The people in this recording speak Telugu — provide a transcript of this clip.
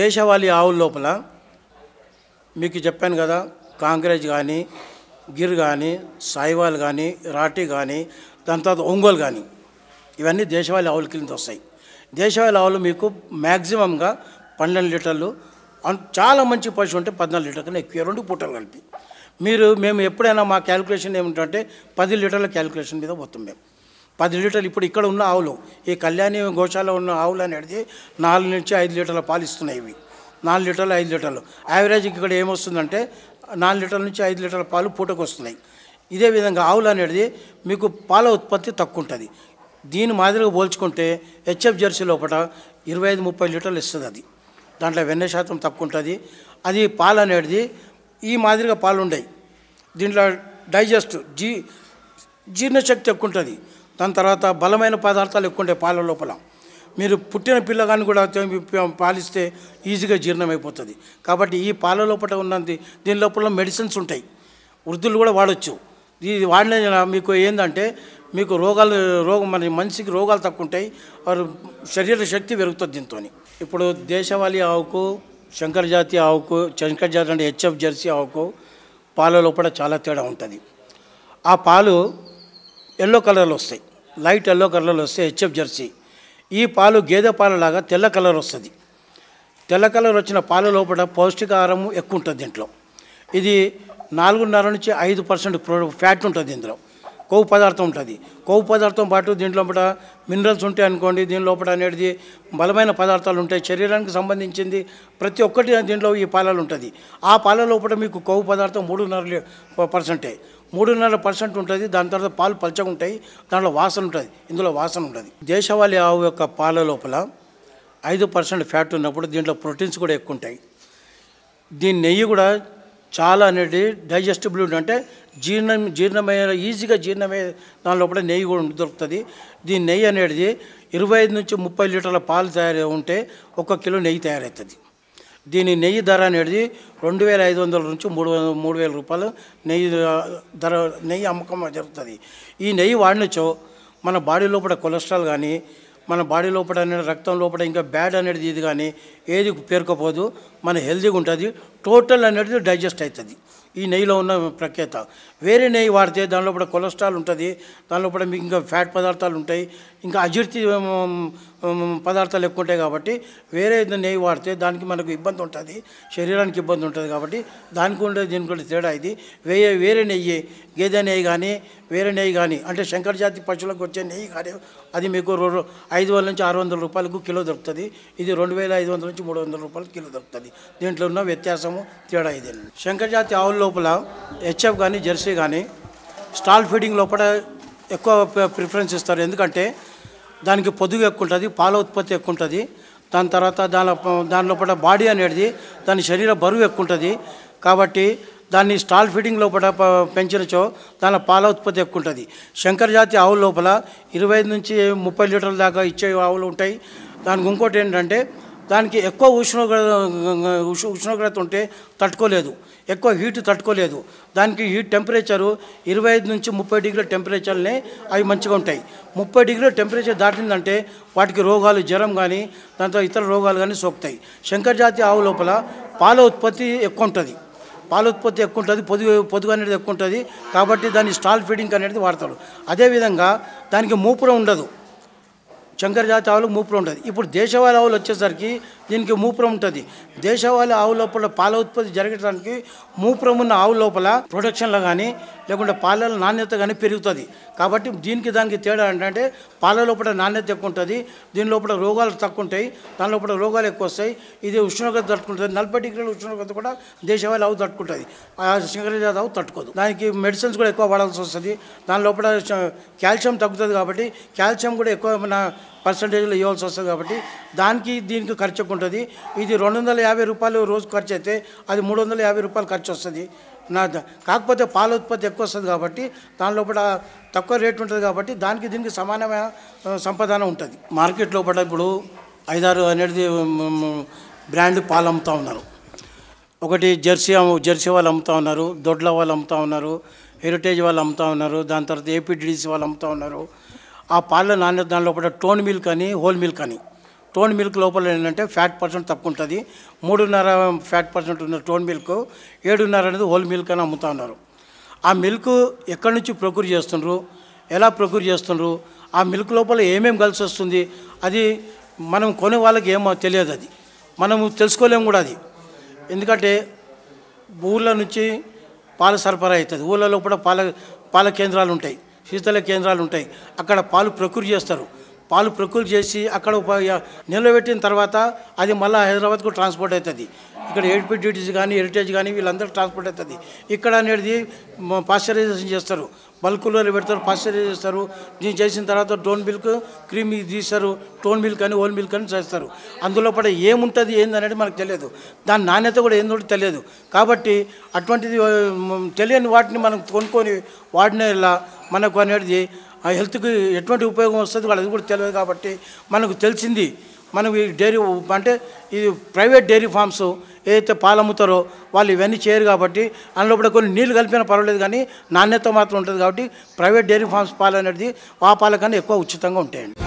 దేశవాళీ ఆవుల లోపల మీకు చెప్పాను కదా కాంగ్రెస్ గాని గిర్ గాని సాయివాల్ గాని రాటి గాని దాని తర్వాత ఒంగోలు గాని ఇవన్నీ దేశవాళీ ఆవుల కింద వస్తాయి. దేశవాళీ ఆవులు మీకు మ్యాక్సిమంగా 12 లీటర్లు చాలా మంచి పశువు అంటే 14 లీటర్ కన్నా ఎక్కువ రెండు పూటలు కలిపి మీరు మేము ఎప్పుడైనా మా క్యాలిక్యులేషన్ ఏమిటంటే 10 లీటర్ల క్యాలిక్యులేషన్ మీద పోతాం. మేము 10 లీటర్లు ఇప్పుడు ఇక్కడ ఉన్న ఆవులు ఈ కళ్యాణి గోశాలలో ఉన్న ఆవులు అని అడిగి 4 నుంచి 5 లీటర్ల పాలు ఇస్తున్నాయి. ఇవి 4 లీటర్లు 5 లీటర్లు యావరేజ్ ఇక్కడ ఏమొస్తుందంటే 4 లీటర్ల నుంచి 5 లీటర్ల పాలు పూటకు వస్తున్నాయి. ఇదే విధంగా ఆవులు అనేది మీకు పాల ఉత్పత్తి తక్కువ ఉంటుంది. దీని మాదిరిగా పోల్చుకుంటే హెచ్ఎఫ్ జెర్సీ లోపల 25-30 లీటర్లు ఇస్తుంది. అది దాంట్లో వెన్న శాతం తక్కువ ఉంటుంది. అది పాలు అనేది ఈ మాదిరిగా పాలు ఉండవు. దీంట్లో డైజెస్ట్ జీర్ణశక్తి ఎక్కువ ఉంటుంది. దాని తర్వాత బలమైన పదార్థాలు ఎక్కువ ఉంటాయి పాల లోపల. మీరు పుట్టిన పిల్లగాన్ని కూడా పాలిస్తే ఈజీగా జీర్ణమైపోతుంది. కాబట్టి ఈ పాల లోపల ఉన్నది దీని లోపల మెడిసిన్స్ ఉంటాయి. వృద్ధులు కూడా వాడచ్చు. ఇది వాడిన మీకు ఏంటంటే మీకు రోగం మన మనిషికి రోగాలు తక్కువ ఉంటాయి. వారు శరీర శక్తి పెరుగుతుంది దీంతో. ఇప్పుడు దేశవాళీ ఆవుకు శంకరజాతి ఆవుకు శంకరజాతి అంటే హెచ్ఎఫ్ జెర్సీ ఆవుకు పాల లోపల చాలా తేడా ఉంటుంది. ఆ పాలు ఎల్లో కలర్లో వస్తాయి. లైట్ ఎల్లో కలర్లో వస్తాయి హెచ్ఎఫ్ జెర్సీ. ఈ పాలు గేదె పాలలాగా తెల్ల కలర్ వస్తుంది. తెల్ల కలర్ వచ్చిన పాల లోపల పౌష్టికాహారం ఎక్కువ ఉంటుంది. దీంట్లో ఇది 4.5 నుంచి 5% ఫ్యాట్ ఉంటుంది. దీంట్లో కొవ్వు పదార్థం ఉంటుంది. కొవ్వు పదార్థం పాటు దీంట్లో మినరల్స్ ఉంటాయి అనుకోండి. దీని లోపల అనేది బలమైన పదార్థాలు ఉంటాయి. శరీరానికి సంబంధించింది ప్రతి ఒక్కటి దీంట్లో ఈ పాలలో ఉంటుంది. ఆ పాల లోపల మీకు కొవ్వు పదార్థం 3.5% ఉంటుంది. దాని తర్వాత పాలు పలచగా ఉంటాయి. దాంట్లో వాసన ఉంటుంది. ఇందులో వాసన ఉంటుంది. దేశవాళీ ఆవు యొక్క పాల లోపల 5% ఫ్యాట్ ఉన్నప్పుడు దీంట్లో ప్రోటీన్స్ కూడా ఎక్కువ ఉంటాయి. దీని నెయ్యి కూడా చాలా అనేది డైజెస్టిబుల్ అంటే జీర్ణమైన ఈజీగా జీర్ణమయ్యే దాని లోపల నెయ్యి కూడా దొరుకుతుంది. దీని నెయ్యి అనేది 25 నుంచి 30 లీటర్ల పాలు తయారు ఉంటే 1 కిలో నెయ్యి తయారవుతుంది. దీని నెయ్యి ధర అనేది 2500 నుంచి 3000 రూపాయలు నెయ్యి ధర నెయ్యి అమ్మకం జరుగుతుంది. ఈ నెయ్యి వాడినచో మన బాడీ లోపల కొలెస్ట్రాల్ కానీ మన బాడీ లోపల అనేది రక్తం లోపల ఇంకా బ్యాడ్ అనేది ఇది కానీ ఏది పేరుకోపోదు. మన హెల్తీగా ఉంటుంది. టోటల్ అనేది డైజెస్ట్ అవుతుంది. ఈ నెయ్యిలో ఉన్న ప్రఖ్యాత వేరే నెయ్యి వాడితే దాని లోపల కొలెస్ట్రాల్ ఉంటుంది. దాని లోపల మీకు ఇంకా ఫ్యాట్ పదార్థాలు ఉంటాయి. ఇంకా అజీర్తి పదార్థాలు ఎక్కువ ఉంటాయి. కాబట్టి వేరే నెయ్యి వాడితే దానికి మనకు ఇబ్బంది ఉంటుంది. శరీరానికి ఇబ్బంది ఉంటుంది. కాబట్టి దానికి ఉండే దీనికి కూడా తేడా ఇది. వేరే నెయ్యి గేదె నెయ్యి కానీ వేరే నెయ్యి కానీ అంటే శంకర జాతి పశువులకు వచ్చే నెయ్యి కానీ అది మీకు 500 నుంచి 600 రూపాయలకు కిలో దొరుకుతుంది. ఇది 2500 నుంచి 3000 రూపాయలు కిలో దొరుకుతుంది. దీంట్లో ఉన్న వ్యత్యాసము తేడా ఇది. శంకరజాతి ఆవుల లోపల హెచ్ఎఫ్ కానీ జెర్సీ కానీ స్టాల్ ఫీడింగ్ లోపల ఎక్కువ ప్రిఫరెన్స్ ఇస్తారు. ఎందుకంటే దానికి పొదుగు ఎక్కువ ఉంటుంది. పాల ఉత్పత్తి ఎక్కువ ఉంటుంది. దాని తర్వాత దాని లోపల బాడీ అనేది దాని శరీర బరువు ఎక్కువ ఉంటుంది. కాబట్టి దాన్ని స్టాల్ ఫీడింగ్ లోపల పెంచినచో దాని పాల ఉత్పత్తి ఎక్కువ ఉంటుంది. శంకరజాతి ఆవుల లోపల 25 నుంచి 30 లీటర్ల దాకా ఇచ్చే ఆవులు ఉంటాయి. దానికి ఇంకోటి ఏంటంటే దానికి ఎక్కువ ఉష్ణోగ్రత ఉంటే తట్టుకోలేదు. ఎక్కువ హీట్ తట్టుకోలేదు. దానికి హీట్ టెంపరేచరు 25 నుంచి 30 డిగ్రీల టెంపరేచర్లే అవి మంచిగా ఉంటాయి. 30 డిగ్రీల టెంపరేచర్ దాటిందంటే వాటికి రోగాలు జ్వరం కానీ దాంతో ఇతర రోగాలు కానీ సోకుతాయి. శంకరజాతి ఆవు లోపల పాల ఉత్పత్తి ఎక్కువ ఉంటుంది. పాల ఉత్పత్తి ఎక్కువ ఉంటుంది. పొదుగు అనేది ఎక్కువ ఉంటుంది. కాబట్టి దాన్ని స్టాల్ ఫీడింగ్ అనేది వాడతారు. అదేవిధంగా దానికి మూపురం ఉండదు. శంకరజాతి ఆవులకు మూపురం ఉంటుంది. ఇప్పుడు దేశవాళీ ఆవులు వచ్చేసరికి దీనికి మూపురం ఉంటుంది. దేశవాళీ ఆవు లోపల పాల ఉత్పత్తి జరగడానికి మూపురం ఉన్న ఆవు లోపల ప్రొడక్షన్లో కానీ లేకుంటే పాల నాణ్యత కానీ పెరుగుతుంది. కాబట్టి దీనికి దానికి తేడా ఏంటంటే పాల లోపల నాణ్యత ఎక్కువ ఉంటుంది. దీని లోపల రోగాలు తక్కువ ఉంటాయి. దాని లోపల రోగాలు ఎక్కువ వస్తాయి. ఇది ఉష్ణోగ్రత తట్టుకుంటుంది. 40 డిగ్రీల ఉష్ణోగ్రత కూడా దేశవాళీ ఆవు తట్టుకుంటుంది. శంకరజాతి ఆవు తట్టుకోదు. దానికి మెడిసిన్స్ కూడా ఎక్కువ వాడాల్సి వస్తుంది. దాని లోపల కాల్షియం తగ్గుతుంది. కాబట్టి కాల్షియం కూడా ఎక్కువ పర్సంటేజ్లో ఇవ్వాల్సి వస్తుంది. కాబట్టి దానికి దీనికి ఖర్చు ఎక్కువ ఉంటుంది. ఇది 250 రూపాయలు రోజు ఖర్చు అయితే అది 350 రూపాయలు ఖర్చు వస్తుంది. కాకపోతే పాల ఉత్పత్తి ఎక్కువ వస్తుంది. కాబట్టి దాని లోపల తక్కువ రేట్ ఉంటుంది. కాబట్టి దానికి దీనికి సమానమైన సంపాదన ఉంటుంది. మార్కెట్ లోపల ఇప్పుడు 5-6 అనేది బ్రాండ్ పాలు అమ్ముతూ ఉన్నారు. ఒకటి జెర్సీ వాళ్ళు అమ్ముతూ ఉన్నారు. దొడ్ల వాళ్ళు అమ్ముతూ ఉన్నారు. హెరిటేజ్ వాళ్ళు అమ్ముతూ ఉన్నారు. దాని తర్వాత ఏపీటీడీసీ వాళ్ళు అమ్ముతూ ఉన్నారు. ఆ పాల నాణ్యత దాని లోపల టోన్ మిల్క్ అని హోల్ మిల్క్ అని టోన్ మిల్క్ లోపల ఏంటంటే ఫ్యాట్ పర్సెంట్ తక్కువ ఉంటుంది. 3.5 ఫ్యాట్ పర్సెంట్ ఉన్న టోన్ మిల్క్ 7.5 అనేది హోల్ మిల్క్ అని అమ్ముతూ ఉన్నారు. ఆ మిల్క్ ఎక్కడి నుంచి ప్రొక్యూర్ చేస్తున్నారు, ఎలా ప్రొక్యూర్ చేస్తున్నారు, ఆ మిల్క్ లోపల ఏమేమి కలిసి వస్తుంది, అది మనం కొనే వాళ్ళకి ఏమో తెలియదు, అది మనము తెలుసుకోలేము కూడా. అది ఎందుకంటే ఊళ్ళ నుంచి పాల సరఫరా అవుతుంది, ఊళ్ళ లోపల పాల కేంద్రాలు ఉంటాయి, శీతల కేంద్రాలు ఉంటాయి, అక్కడ పాలు ప్రొక్యూర్ చేస్తారు. పాలు ప్రొక్యూర్ చేసి అక్కడ నిలబెట్టిన తర్వాత అది మళ్ళీ హైదరాబాద్కు ట్రాన్స్పోర్ట్ అవుతుంది. ఇక్కడ HPDTs కానీ హెరిటేజ్ కానీ వీళ్ళందరూ ట్రాన్స్పోర్ట్ అవుతుంది. ఇక్కడ అనేది పాశ్చరైజేషన్ చేస్తారు, బల్కులో పెడతారు, పాశ్చరైజ్ చేస్తారు. దీన్ని చేసిన తర్వాత డోన్ మిల్క్ క్రీమ్ తీస్తారు, టోన్ మిల్క్ అని ఓల్ మిల్క్ అని చేస్తారు. అందులో పడ ఏముంటుంది ఏందనేది మనకు తెలియదు, దాని నాణ్యత కూడా ఏందో తెలియదు. కాబట్టి అటువంటిది తెలియని వాటిని మనం కొనుక్కొని వాడిన ఇలా మనకు అనేది ఆ హెల్త్కి ఎటువంటి ఉపయోగం వస్తుంది వాళ్ళకి కూడా తెలియదు. కాబట్టి మనకు తెలిసింది మనకు ఈ డైరీ అంటే ఇది ప్రైవేట్ డైరీ ఫార్మ్స్ ఏదైతే పాలు అమ్ముతారో వాళ్ళు ఇవన్నీ చేయరు. కాబట్టి అందులో కూడా కొన్ని నీళ్ళు కలిపినా పర్వాలేదు, కానీ నాణ్యత మాత్రం ఉంటుంది. కాబట్టి ప్రైవేట్ డైరీ ఫార్మ్స్ పాలు అనేది ఆ పాల కన్నా ఎక్కువ ఉచితంగా ఉంటాయండి.